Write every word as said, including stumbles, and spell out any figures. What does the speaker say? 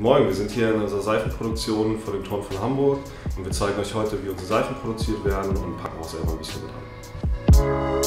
Moin, wir sind hier in unserer Seifenproduktion vor dem Turm von Hamburg und wir zeigen euch heute, wie unsere Seifen produziert werden und packen auch selber ein bisschen mit an.